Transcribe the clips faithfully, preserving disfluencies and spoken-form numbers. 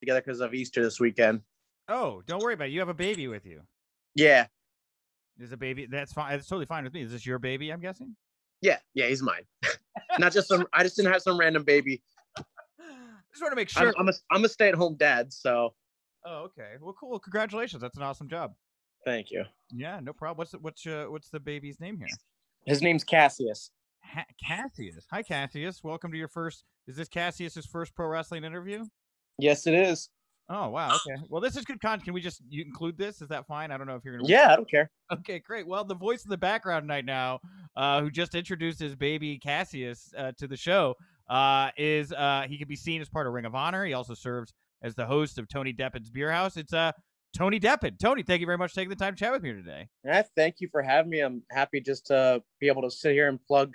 together because of Easter this weekend. Oh, don't worry about it. You have a baby with you. Yeah. There's a baby. That's fine. That's totally fine with me. Is this your baby, I'm guessing? Yeah. Yeah, he's mine. Not just some, I just didn't have some random baby. Just want to make sure. I'm, I'm, a, I'm a stay-at-home dad, so. Oh, okay. Well, cool. Congratulations. That's an awesome job. Thank you. Yeah, no problem. What's the, what's uh, what's the baby's name here? His name's Cassius. Ha Cassius. Hi, Cassius. Welcome to your first. Is this Cassius's first pro wrestling interview? Yes, it is. Oh, wow. Okay. Well, this is good content. Can we just you include this? Is that fine? I don't know if you're going to. Yeah, I don't care. Okay, great. Well, the voice in the background right now, uh, who just introduced his baby Cassius uh, to the show, uh, is uh, he can be seen as part of Ring of Honor. He also serves as the host of Tony Deppen's Beer House. It's uh, Tony Deppen. Tony, thank you very much for taking the time to chat with me today. Yeah, thank you for having me. I'm happy just to be able to sit here and plug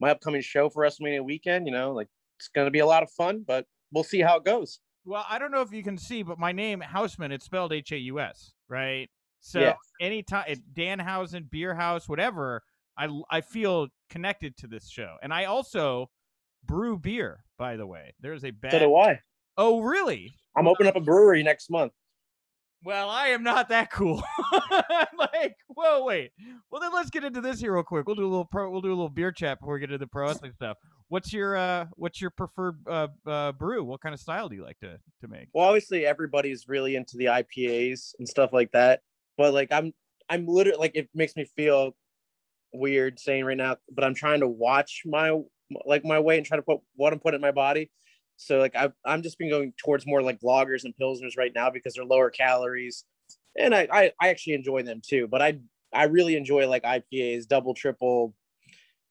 my upcoming show for WrestleMania weekend. You know, like it's going to be a lot of fun, but we'll see how it goes. Well, I don't know if you can see, but my name, Houseman, it's spelled H A U S, right? So yeah. Anytime, Danhausen, Beer House, whatever, I, I feel connected to this show. And I also brew beer, by the way. There's a bad... So do I. Oh, really? I'm opening up a brewery next month. Well, I am not that cool. I'm like, whoa, wait. Well, then let's get into this here real quick. We'll do a little pro. We'll do a little beer chat before we get into the pro wrestling stuff. What's your uh, what's your preferred uh, uh, brew? What kind of style do you like to to make? Well, obviously, everybody's really into the I P As and stuff like that. But like, I'm I'm literally like, it makes me feel weird saying right now, but I'm trying to watch my like my way and try to put what I'm putting in my body. So like I've, I'm just been going towards more like lagers and pilsners right now because they're lower calories, and I, I I actually enjoy them too. But I I really enjoy like I P As, double, triple,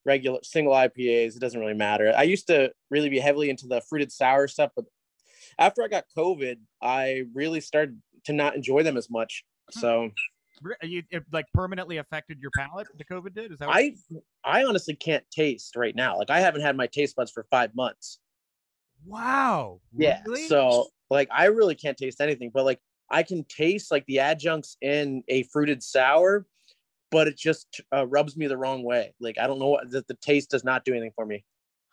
regular, single I P As. It doesn't really matter. I used to really be heavily into the fruited sour stuff, but after I got COVID, I really started to not enjoy them as much. So you it like permanently affected your palate? The COVID did? Is that what I I honestly can't taste right now. Like I haven't had my taste buds for five months. Wow. Yeah. Really? So like, I really can't taste anything, but like I can taste like the adjuncts in a fruited sour, but it just uh, rubs me the wrong way. Like, I don't know what the, the taste does not do anything for me.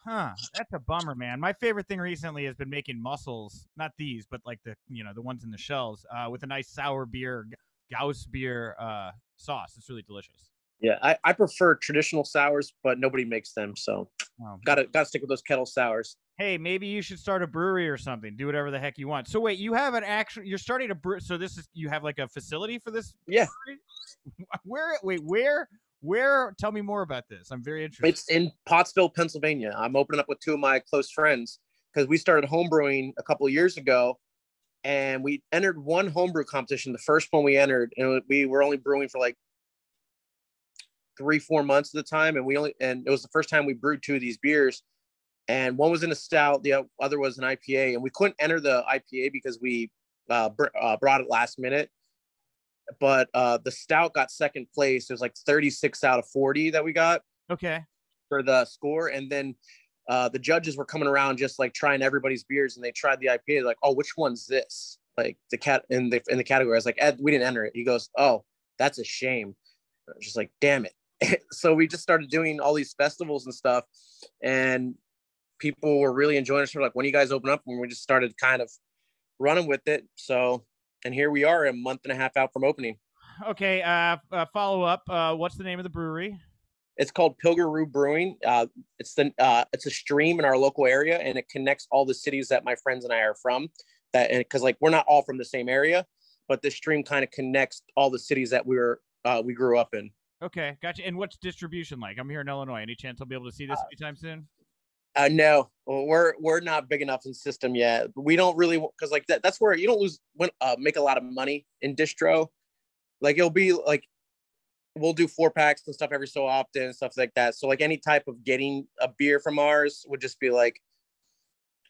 Huh? That's a bummer, man. My favorite thing recently has been making mussels, not these, but like the, you know, the ones in the shells uh, with a nice sour beer, Gauss beer uh, sauce. It's really delicious. Yeah, I, I prefer traditional sours, but nobody makes them, so oh, gotta gotta stick with those kettle sours. Hey, maybe you should start a brewery or something. Do whatever the heck you want. So wait, you have an actual you're starting a brew. So this is you have like a facility for this? Yeah. Brewery? Where? Wait, where? Where? Tell me more about this. I'm very interested. It's in Pottsville, Pennsylvania. I'm opening up with two of my close friends because we started homebrewing a couple of years ago, and we entered one homebrew competition. The first one we entered, and we were only brewing for like three, four months at the time. And we only, and it was the first time we brewed two of these beers, and one was in a stout. The other was an I P A, and we couldn't enter the I P A because we uh, br uh, brought it last minute, but uh, the stout got second place. There's like thirty-six out of forty that we got. Okay. For the score. And then uh, the judges were coming around just like trying everybody's beers, and they tried the I P A. Like, oh, which one's this? Like the cat in the, in the category. I was like, Ed, we didn't enter it. He goes, oh, that's a shame. I was just like, damn it. So we just started doing all these festivals and stuff, and people were really enjoying us. We're like, when you guys open up? And we just started kind of running with it. So, and here we are a month and a half out from opening. Okay. Uh, uh follow up. Uh, what's the name of the brewery? It's called Pilger Roo Brewing. Uh, it's the, uh, it's a stream in our local area, and it connects all the cities that my friends and I are from, that, and cause like, we're not all from the same area, but this stream kind of connects all the cities that we were, uh, we grew up in. Okay, gotcha. And what's distribution like? I'm here in Illinois. Any chance I'll be able to see this uh, anytime soon? Uh, no, we're we're not big enough in system yet. We don't really, because like that, that's where you don't lose when, uh, make a lot of money in distro. Like it'll be like we'll do four packs and stuff every so often and stuff like that. So like any type of getting a beer from ours would just be like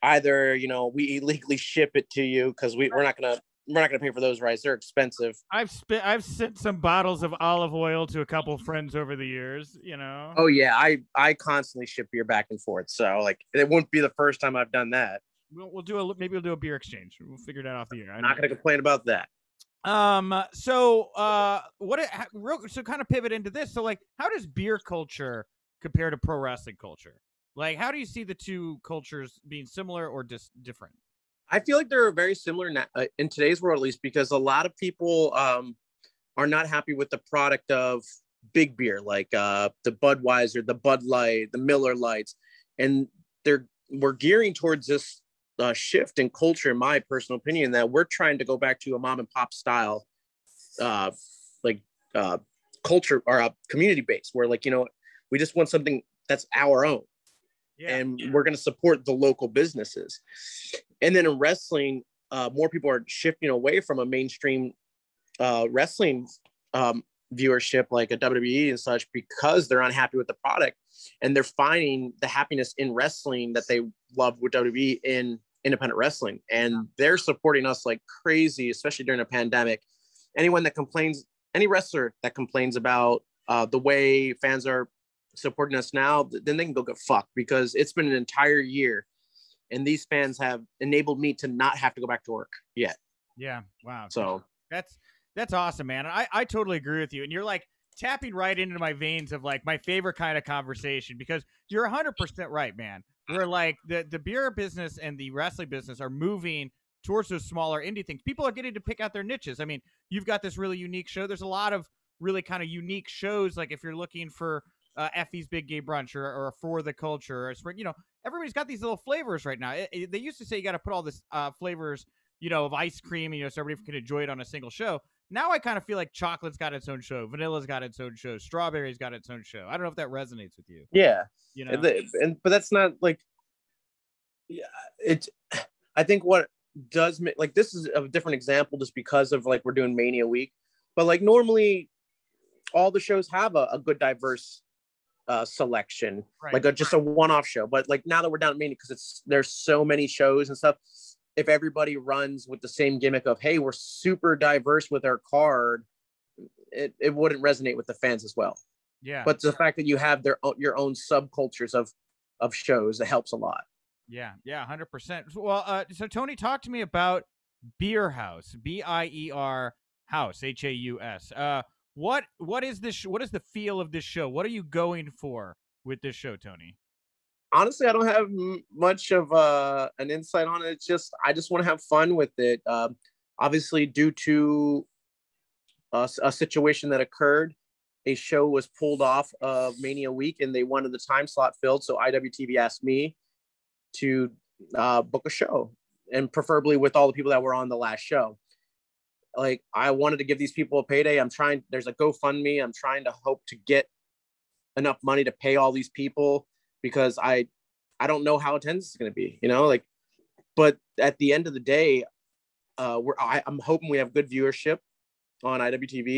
either, you know, we illegally ship it to you because we we're not gonna. We're not going to pay for those rides. They're expensive. I've spent, I've sent some bottles of olive oil to a couple friends over the years, you know? Oh yeah. I, I constantly ship beer back and forth. So like, it won't be the first time I've done that. We'll, we'll do a, maybe we'll do a beer exchange. We'll figure that off the air. I'm not going to complain about that. Um, so, uh, what, real, so kind of pivot into this. So like, how does beer culture compare to pro wrestling culture? Like, how do you see the two cultures being similar or just different? I feel like they're very similar now, uh, in today's world, at least, because a lot of people um, are not happy with the product of big beer, like uh, the Budweiser, the Bud Light, the Miller Lights. And they're we're gearing towards this uh, shift in culture, in my personal opinion, that we're trying to go back to a mom and pop style, uh, like uh, culture or uh, community base, where, like, you know, we just want something that's our own. Yeah. And we're going to support the local businesses. And then in wrestling, uh, more people are shifting away from a mainstream uh, wrestling um, viewership, like a W W E and such, because they're unhappy with the product. And they're finding the happiness in wrestling that they love with W W E in independent wrestling. And they're supporting us like crazy, especially during a pandemic. Anyone that complains, any wrestler that complains about uh, the way fans are supporting us now, then they can go get fucked, because it's been an entire year and these fans have enabled me to not have to go back to work yet. Yeah. Wow. So that's, that's awesome, man. I, I totally agree with you. And you're like tapping right into my veins of like my favorite kind of conversation, because you're a hundred percent right, man. We're like the, the beer business and the wrestling business are moving towards those smaller indie things. People are getting to pick out their niches. I mean, you've got this really unique show. There's a lot of really kind of unique shows. Like if you're looking for, Uh, Effie's Big Gay Brunch, or, or For the Culture, or Spring, you know, everybody's got these little flavors right now. It, it, they used to say you got to put all this uh, flavors, you know, of ice cream, you know, so everybody can enjoy it on a single show. Now I kind of feel like chocolate's got its own show, vanilla's got its own show, strawberry's got its own show. I don't know if that resonates with you. Yeah, you know, and, and but that's not like, yeah, it's. I think what does make, like, this is a different example just because of like we're doing Mania week, but like normally all the shows have a, a good diverse Uh, selection, right, like a, just a one-off show. But like now that we're down at Mania, because it's there's so many shows and stuff, if everybody runs with the same gimmick of, hey, we're super diverse with our card, it, it wouldn't resonate with the fans as well. Yeah. But the fact that you have their your own subcultures of of shows, that helps a lot. Yeah, yeah, one hundred percent. Well, uh, so Tony, talk to me about Beer House, B I E R House, H A U S. Uh, What what is this? What is the feel of this show? What are you going for with this show, Tony? Honestly, I don't have m much of uh, an insight on it. It's just I just want to have fun with it. Um, obviously, due to a, a situation that occurred, a show was pulled off of Mania Week, and they wanted the time slot filled. So I W T V asked me to uh, book a show, and preferably with all the people that were on the last show. Like, I wanted to give these people a payday. I'm trying, there's a GoFundMe. I'm trying to hope to get enough money to pay all these people, because I, I don't know how attendance is going to be, you know, like, but at the end of the day, uh, we're, I, I'm hoping we have good viewership on I W T V,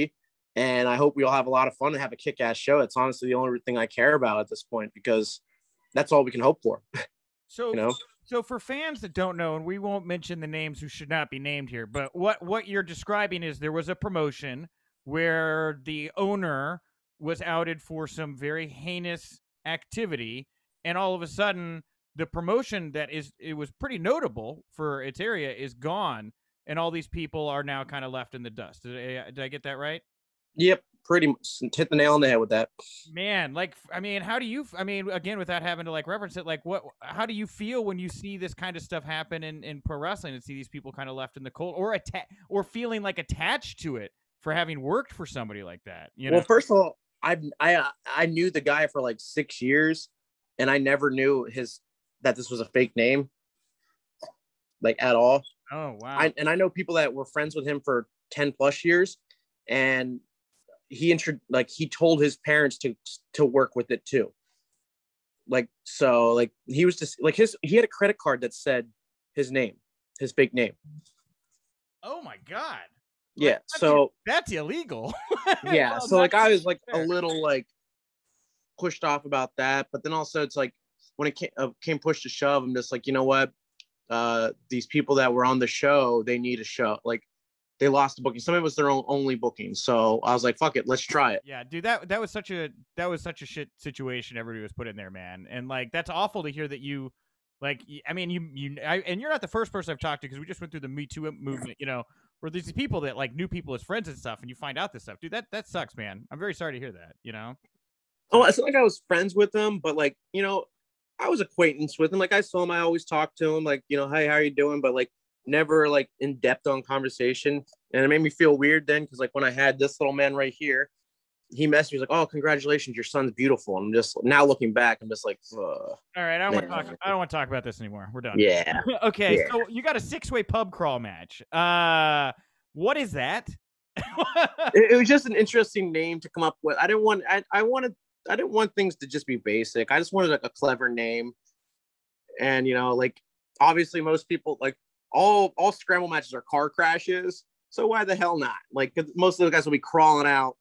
and I hope we all have a lot of fun and have a kick-ass show. It's honestly the only thing I care about at this point, because that's all we can hope for. So, you know? So for fans that don't know, and we won't mention the names who should not be named here, but what, what you're describing is there was a promotion where the owner was outed for some very heinous activity, and all of a sudden the promotion that is, it was pretty notable for its area, is gone, and all these people are now kind of left in the dust. Did I, did I get that right? Yep. Pretty much hit the nail on the head with that, man. Like, I mean, how do you, I mean, again, without having to like reference it, like what, how do you feel when you see this kind of stuff happen in, in pro wrestling, and see these people kind of left in the cold, or atta or feeling like attached to it for having worked for somebody like that? You know? Well, first of all, I, I, I knew the guy for like six years and I never knew his, that this was a fake name, like at all. Oh, wow. I, and I know people that were friends with him for ten plus years, and he intro like he told his parents to to work with it too. Like, so like he was just like his he had a credit card that said his name, his fake name. Oh my God. Yeah. Like, so that's, that's illegal. Yeah. Well, so like I was like fair. a little like pushed off about that, but then also it's like when it came, uh, came push to shove, I'm just like, you know what? Uh, these people that were on the show, they need a show. Like, they lost the booking. Some of it was their own only booking. So I was like, fuck it, let's try it. Yeah, dude, that that was such a that was such a shit situation everybody was put in there, man. And like, that's awful to hear that you, like, I mean, you you I, and you're not the first person I've talked to, because we just went through the Me Too movement, you know, where there's these people that like knew people as friends and stuff, and you find out this stuff, dude. That that sucks, man. I'm very sorry to hear that, you know. Oh, it's not like I was friends with them, but like, you know, I was acquaintance with him. Like, I saw him, I always talked to him, like, you know, hey, how are you doing? But like, never like in depth on conversation. And it made me feel weird then, because like when I had this little man right here, he messaged me, like, "Oh, congratulations, your son's beautiful." And I'm just now looking back, I'm just like, ugh, all right, I don't want to talk. I don't want to talk about this anymore. We're done. Yeah. Okay. Yeah. So you got a six-way pub crawl match. Uh, what is that? It, it was just an interesting name to come up with. I didn't want. I I wanted. I didn't want things to just be basic. I just wanted like a clever name. And you know, like obviously most people like all all scramble matches are car crashes. So why the hell not? Like most of the guys will be crawling out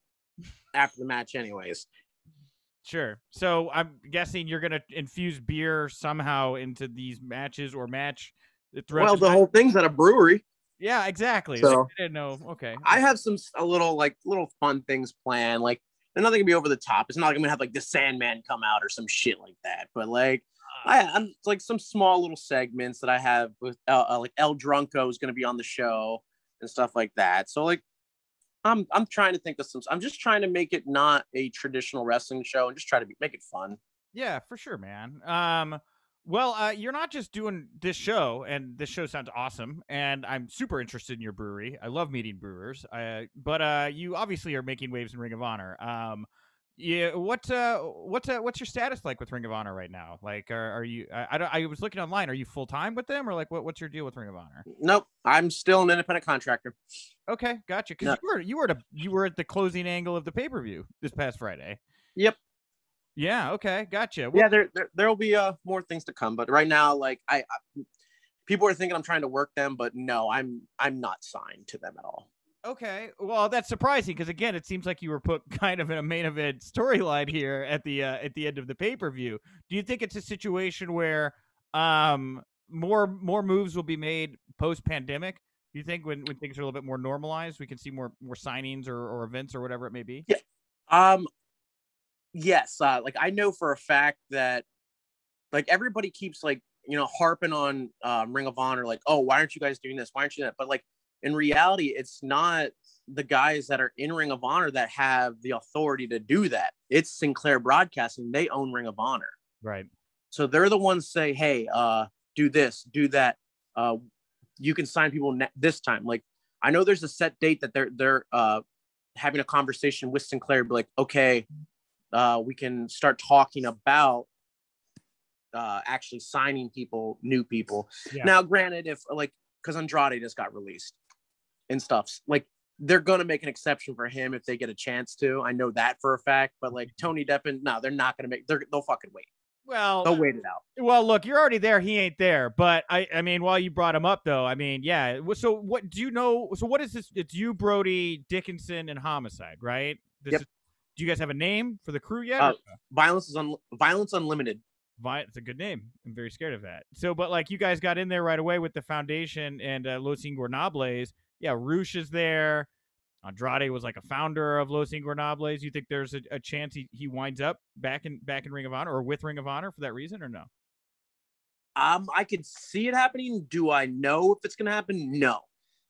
after the match anyways. Sure. So I'm guessing you're going to infuse beer somehow into these matches or match. Well, the, the whole thing's at a brewery. Yeah, exactly. So, I didn't know. Okay. I have some a little like little fun things planned. Like they're nothing going to be over the top. It's not like I'm going to have like the Sandman come out or some shit like that. But like I, I'm like some small little segments that I have with uh, uh, like El Drunko is going to be on the show and stuff like that. So like, I'm I'm trying to think of some. I'm just trying to make it not a traditional wrestling show and just try to be, make it fun. Yeah, for sure, man. Um, well, uh, you're not just doing this show, and this show sounds awesome, and I'm super interested in your brewery. I love meeting brewers. Uh, but uh, you obviously are making waves in Ring of Honor. Um, yeah, what uh, what's uh, what's your status like with Ring of Honor right now? Like, are, are you? I, I don't. I was looking online. Are you full time with them, or like, what what's your deal with Ring of Honor? Nope, I'm still an independent contractor. Okay, gotcha. Because no. you were you were at a, you were at the closing angle of the pay per view this past Friday. Yep. Yeah. Okay. Gotcha. Well, yeah. There there there'll be uh more things to come, but right now, like I, I, people are thinking I'm trying to work them, but no, I'm I'm not signed to them at all. Okay. Well, that's surprising because again, it seems like you were put kind of in a main event storyline here at the uh, at the end of the pay per view. Do you think it's a situation where um more more moves will be made post pandemic? Do you think when, when things are a little bit more normalized, we can see more more signings or, or events or whatever it may be? Yeah. Um, yes. Uh, like I know for a fact that like everybody keeps like, you know, harping on um, Ring of Honor, like, oh, why aren't you guys doing this? Why aren't you that? But like in reality, it's not the guys that are in Ring of Honor that have the authority to do that. It's Sinclair Broadcasting. They own Ring of Honor. Right. So they're the ones say, hey, uh, do this, do that. Uh, you can sign people this time. Like, I know there's a set date that they're, they're uh, having a conversation with Sinclair, but like, okay, uh, we can start talking about uh, actually signing people, new people. Yeah. Now, granted, if like, cause Andrade just got released and stuff, like they're going to make an exception for him if they get a chance to, I know that for a fact, but like Tony Deppen, no, they're not going to make, they're, they'll fucking wait. Well, they'll wait it out. Well, look, you're already there. He ain't there. But I, I mean, while you brought him up, though, I mean, yeah. So what do you know? So what is this? It's you, Brody Dickinson, and Homicide, right? This yep. is, do you guys have a name for the crew yet? Uh, Violence is un Violence Unlimited. Vi it's a good name. I'm very scared of that. So, but like you guys got in there right away with the Foundation and uh, Los Ingobernables. Yeah, Roosh is there. Andrade was like a founder of Los Ingobernables. You think there's a, a chance he, he winds up back in back in Ring of Honor or with Ring of Honor for that reason or no? Um, I could see it happening. Do I know if it's going to happen? No.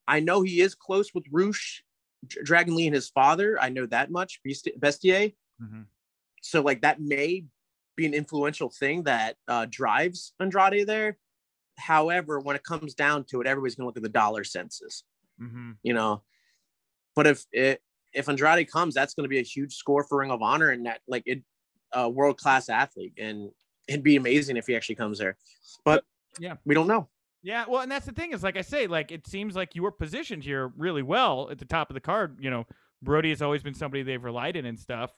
I know he is close with Roosh, D Dragon Lee and his father. I know that much. Bestier. Mm-hmm. So like that may be an influential thing that uh, drives Andrade there. However, when it comes down to it, everybody's going to look at the dollar census. Mm-hmm. You know? But if it, if Andrade comes, that's going to be a huge score for Ring of Honor and that like it a uh, world class athlete, and it'd be amazing if he actually comes there. But yeah, we don't know. Yeah, well, and that's the thing is, like I say, like it seems like you were positioned here really well at the top of the card. You know, Brody has always been somebody they've relied in and stuff.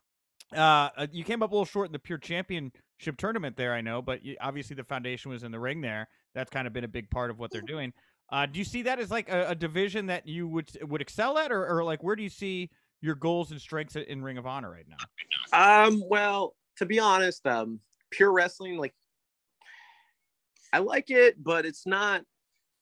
Uh, you came up a little short in the Pure Championship tournament there, I know, but you, obviously the Foundation was in the ring there. That's kind of been a big part of what they're doing. Uh, do you see that as like a, a division that you would would excel at, or, or like where do you see your goals and strengths in Ring of Honor right now? Um, well, to be honest, um, pure wrestling, like I like it, but it's not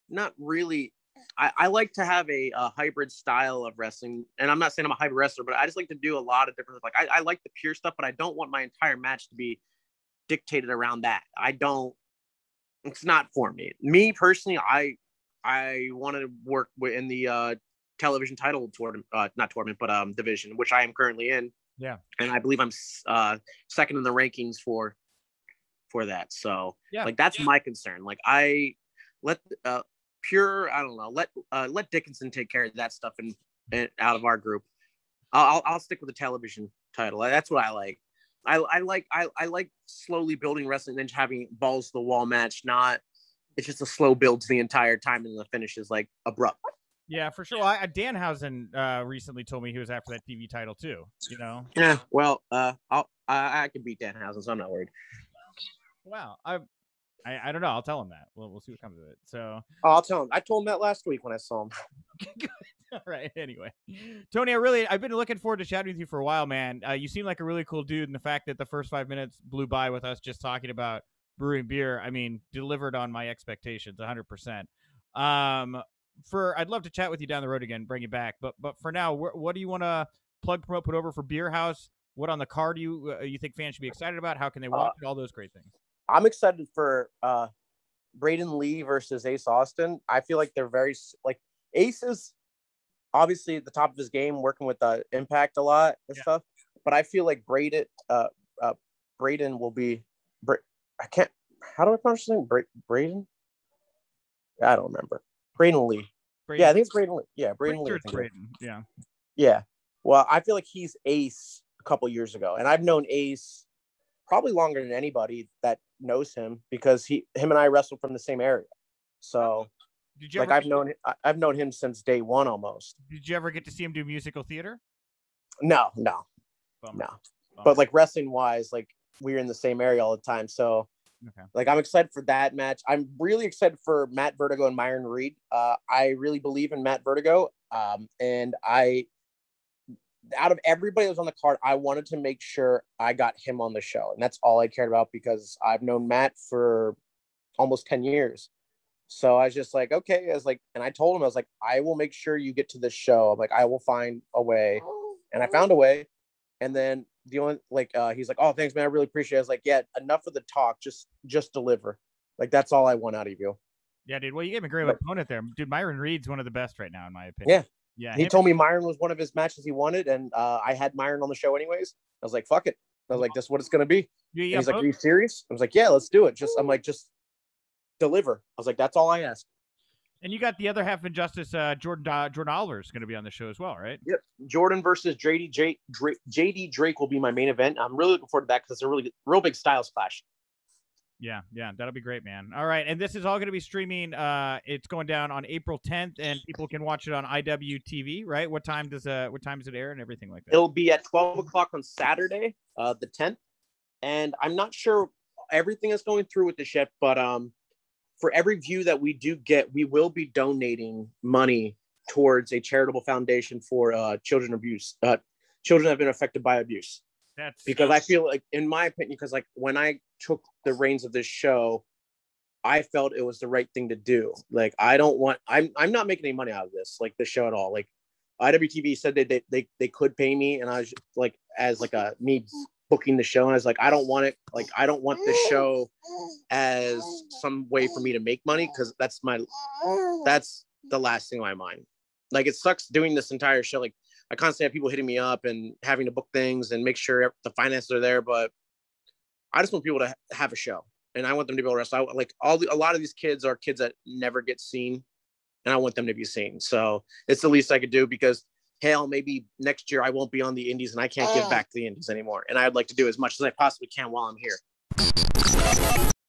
not really. I, I like to have a, a hybrid style of wrestling, and I'm not saying I'm a hybrid wrestler, but I just like to do a lot of different. Like I, I like the pure stuff, but I don't want my entire match to be dictated around that. I don't. It's not for me. Me personally, I. I want to work in the uh, television title tournament, uh, not tournament, but um, division, which I am currently in. Yeah, and I believe I'm uh, second in the rankings for for that. So, yeah. like that's yeah. my concern. Like I let uh, pure, I don't know, let uh, let Dickinson take care of that stuff and, and out of our group. I'll I'll stick with the television title. That's what I like. I, I like I, I like slowly building wrestling and then having balls to the wall match. Not it's just a slow build the entire time and the finish is like abrupt. Yeah, for sure. I, Danhausen uh, recently told me he was after that T V title too. You know. Yeah. Well, uh, I'll, I I can beat Danhausen, so I'm not worried. Wow. I I, I don't know. I'll tell him that. We'll we'll see what comes of it. So. Oh, I'll tell him. I told him that last week when I saw him. Good. All right. Anyway, Tony, I really I've been looking forward to chatting with you for a while, man. Uh, you seem like a really cool dude, and the fact that the first five minutes blew by with us just talking about brewing beer, I mean, delivered on my expectations, one hundred percent. Um, for I'd love to chat with you down the road again, bring you back, but but for now, wh what do you want to plug, promote, put over for Beer House? What on the card do you uh, you think fans should be excited about? How can they watch uh, it? All those great things. I'm excited for uh, Brayden Lee versus Ace Austin. I feel like they're very like Ace is obviously at the top of his game, working with uh, Impact a lot and yeah. stuff. But I feel like Brayden, uh, uh, Brayden will be. Bra I can't. How do I pronounce his name? Bra Brayden. I don't remember. Brayden Lee. Brayden. Yeah, I think it's Brayden Lee. Yeah, Brayden Lee. Brayden. Yeah. Yeah. Well, I feel like he's Ace a couple years ago, and I've known Ace probably longer than anybody that knows him because he, him, and I wrestled from the same area. So. Did you like ever I've known I've known him since day one almost. Did you ever get to see him do musical theater? No, no, Bummer. no. Bummer. But like wrestling wise, like we were in the same area all the time. So okay. like I'm excited for that match. I'm really excited for Matt Vertigo and Myron Reed. Uh, I really believe in Matt Vertigo. Um, and I, out of everybody that was on the card, I wanted to make sure I got him on the show, and that's all I cared about because I've known Matt for almost ten years. So I was just like, okay, I was like, and I told him, I was like, I will make sure you get to this show. I'm like, I will find a way. And I found a way. And then the only, like, uh, he's like, oh, thanks, man. I really appreciate it. I was like, yeah, enough of the talk. Just, just deliver. Like, that's all I want out of you. Yeah, dude. Well, you gave him a great but, opponent there. Dude, Myron Reed's one of the best right now, in my opinion. Yeah. Yeah. He told me Myron was one of his matches he wanted. And uh, I had Myron on the show anyways. I was like, fuck it. I was like, this is what it's going to be. Yeah, yeah, he's like, are you serious? I was like, yeah, let's do it. Just, I'm like, just. Deliver. I was like, that's all I ask. And you got the other half of Injustice, uh, Jordan uh, Jordan Oliver is going to be on the show as well, right? Yep. Jordan versus J D Drake, J D Drake will be my main event. I'm really looking forward to that because it's a really real big styles clash. Yeah, yeah, that'll be great, man. All right, and this is all going to be streaming. Uh, it's going down on April tenth, and people can watch it on I W T V, right? What time does uh what time does it air and everything like that? It'll be at twelve o'clock on Saturday, uh, the tenth, and I'm not sure everything is going through with this yet, but um. For every view that we do get, we will be donating money towards a charitable foundation for uh, children abuse, uh, children that have been affected by abuse. That's because I feel like, in my opinion, because like when I took the reins of this show, I felt it was the right thing to do. Like I don't want, I'm I'm not making any money out of this, like the show at all. Like I W T V said that they they they could pay me, and I was like, as like a me. booking the show, and I was like, I don't want it, like I don't want this show as some way for me to make money, because that's my that's the last thing in my mind. Like it sucks doing this entire show, like I constantly have people hitting me up and having to book things and make sure the finances are there, but I just want people to have a show, and I want them to be able to wrestle. I, like all the, a lot of these kids are kids that never get seen, and I want them to be seen. So it's the least I could do, because hell, maybe next year I won't be on the indies and I can't give back to the indies anymore. And I'd like to do as much as I possibly can while I'm here.